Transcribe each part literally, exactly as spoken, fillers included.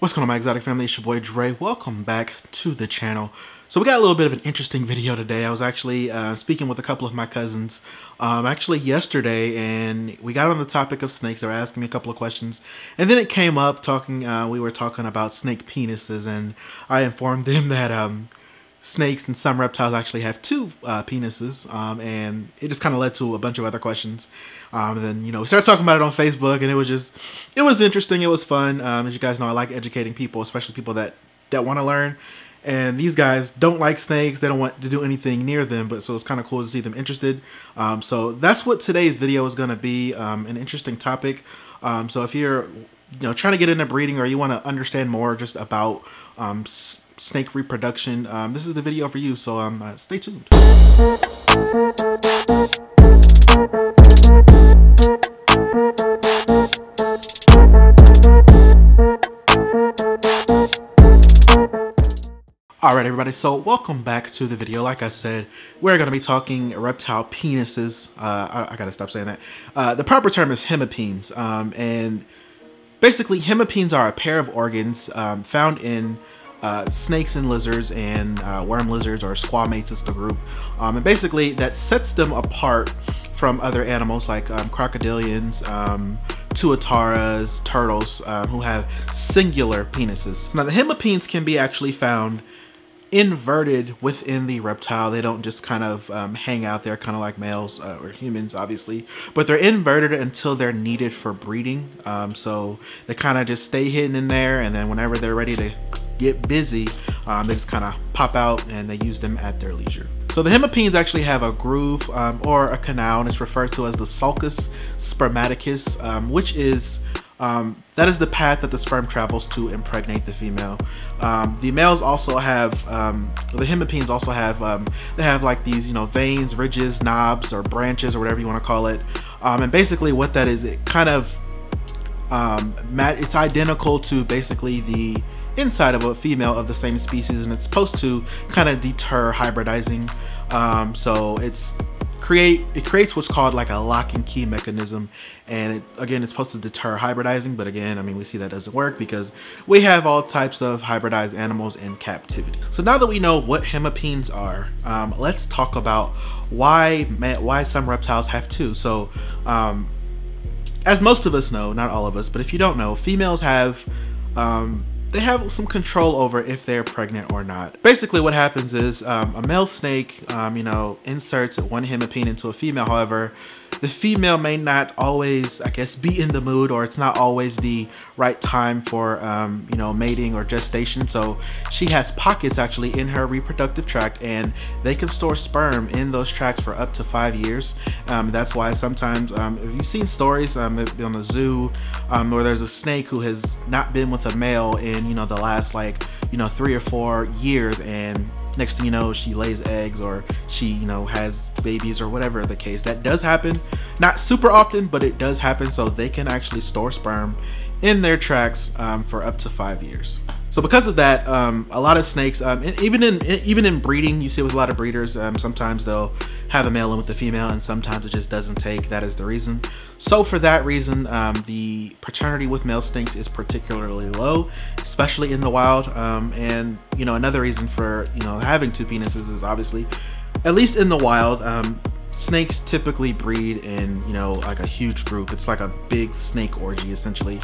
What's going on, my exotic family? It's your boy Dre. Welcome back to the channel. So we got a little bit of an interesting video today. I was actually uh, speaking with a couple of my cousins um, actually yesterday, and we got on the topic of snakes. They were asking me a couple of questions, and then it came up talking, uh, we were talking about snake penises, and I informed them that um, snakes and some reptiles actually have two uh, penises, um, and it just kind of led to a bunch of other questions. Um, and then, you know, we started talking about it on Facebook, and it was just, it was interesting, it was fun. Um, as you guys know, I like educating people, especially people that, that want to learn. And these guys don't like snakes, they don't want to do anything near them, but so it's kind of cool to see them interested. Um, so that's what today's video is going to be, um, an interesting topic. Um, so if you're, you know, trying to get into breeding, or you want to understand more just about um, snake reproduction, um, this is the video for you, so um, uh, stay tuned. Alright everybody, so welcome back to the video. Like I said, we're going to be talking reptile penises. Uh, I, I gotta stop saying that. Uh, the proper term is hemipenes, um, and basically hemipenes are a pair of organs um, found in Uh, snakes and lizards, and uh, worm lizards, or squamates is the group, um, and basically that sets them apart from other animals like um, crocodilians, um, tuataras, turtles, um, who have singular penises. Now the hemipenes can be actually found inverted within the reptile. They don't just kind of um, hang out there kind of like males uh, or humans, obviously, but they're inverted until they're needed for breeding. Um, so they kind of just stay hidden in there, and then whenever they're ready to get busy, um, they just kind of pop out, and they use them at their leisure. So the hemipenes actually have a groove um, or a canal, and it's referred to as the sulcus spermaticus, um, which is Um, that is the path that the sperm travels to impregnate the female. Um, the males also have, um, the hemipenes also have, um, they have like these, you know, veins, ridges, knobs, or branches, or whatever you want to call it. Um, and basically what that is, it kind of, um, it's identical to basically the inside of a female of the same species, and it's supposed to kind of deter hybridizing. Um, so it's, create it creates what's called like a lock and key mechanism, and it, again, it's supposed to deter hybridizing, but again, I mean, we see that doesn't work because we have all types of hybridized animals in captivity. So now that we know what hemipenes are, um, let's talk about why why some reptiles have two. So um, as most of us know, not all of us, but if you don't know, females have um, they have some control over if they're pregnant or not. Basically what happens is um, a male snake, um, you know, inserts one hemipene into a female. However, the female may not always, I guess, be in the mood, or it's not always the right time for, um, you know, mating or gestation. So she has pockets actually in her reproductive tract, and they can store sperm in those tracts for up to five years. Um, that's why sometimes, um, if you've seen stories um, on the zoo um, where there's a snake who has not been with a male in, you know, the last like, you know, three or four years, and next thing you know, she lays eggs, or she, you know, has babies, or whatever the case. That does happen, not super often, but it does happen. So they can actually store sperm in their tracts um, for up to five years. So because of that, um, a lot of snakes, um, and even in even in breeding, you see with a lot of breeders, um, sometimes they'll have a male in with a female, and sometimes it just doesn't take. That is the reason. So for that reason, um, the paternity with male snakes is particularly low, especially in the wild. Um, and you know, another reason for, you know, having two penises is obviously, at least in the wild, um, snakes typically breed in, you know, like a huge group. It's like a big snake orgy essentially,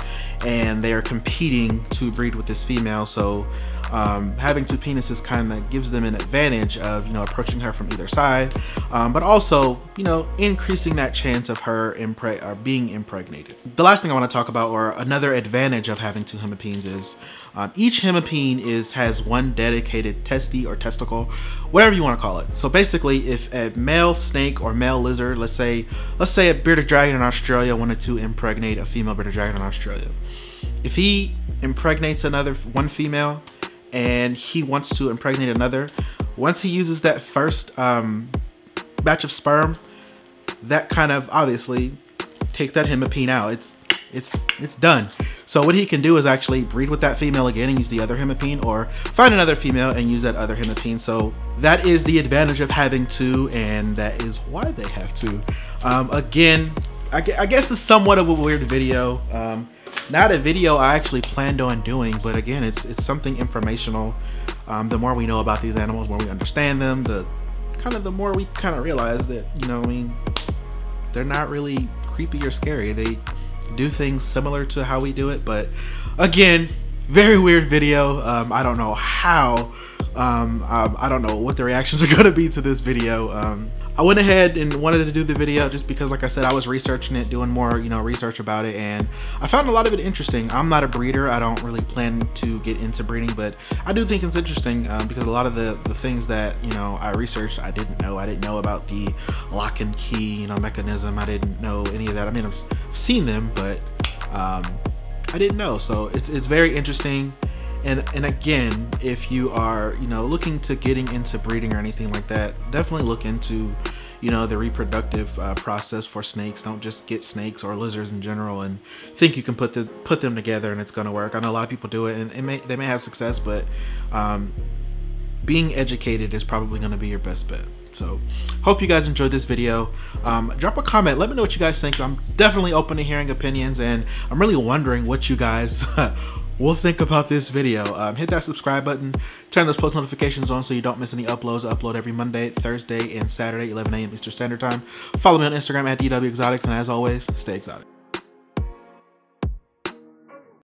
and they are competing to breed with this female. So um, having two penises kind of gives them an advantage of, you know, approaching her from either side, um, but also, you know, increasing that chance of her impre or being impregnated. The last thing I want to talk about, or another advantage of having two hemipenes, is um, each hemipene is has one dedicated testy or testicle, whatever you want to call it. So basically, if a male snake or male lizard, let's say let's say a bearded dragon in Australia wanted to impregnate a female bearded dragon in Australia, if he impregnates another one female and he wants to impregnate another, once he uses that first um, batch of sperm, that kind of obviously take that hemipene out. It's it's it's done. So what he can do is actually breed with that female again and use the other hemipene, or find another female and use that other hemipene. So that is the advantage of having two, and that is why they have two. Um, again, I guess it's somewhat of a weird video. Um, not a video I actually planned on doing, but again, it's it's something informational. Um, the more we know about these animals, the more we understand them, the kind of the more we kind of realize that, you know, I mean, they're not really creepy or scary. They do things similar to how we do it, but again, very weird video. Um, I don't know how. Um, um, I don't know what the reactions are going to be to this video. Um, I went ahead and wanted to do the video just because, like I said, I was researching it, doing more, you know, research about it, and I found a lot of it interesting. I'm not a breeder. I don't really plan to get into breeding, but I do think it's interesting um, because a lot of the, the things that, you know, I researched, I didn't know. I didn't know about the lock and key, you know, mechanism. I didn't know any of that. I mean, I've seen them, but um, I didn't know. So it's, it's very interesting. And, and again, if you are, you know, looking to getting into breeding or anything like that, definitely look into, you know, the reproductive uh, process for snakes. Don't just get snakes or lizards in general and think you can put the put them together and it's going to work. I know a lot of people do it, and it may, they may have success, but um, being educated is probably going to be your best bet. So hope you guys enjoyed this video. Um, drop a comment. Let me know what you guys think. I'm definitely open to hearing opinions, and I'm really wondering what you guys we'll think about this video. Um, hit that subscribe button, turn those post notifications on so you don't miss any uploads. I upload every Monday, Thursday, and Saturday, eleven A M Eastern Standard Time. Follow me on Instagram at D W Exotics, and as always, stay exotic.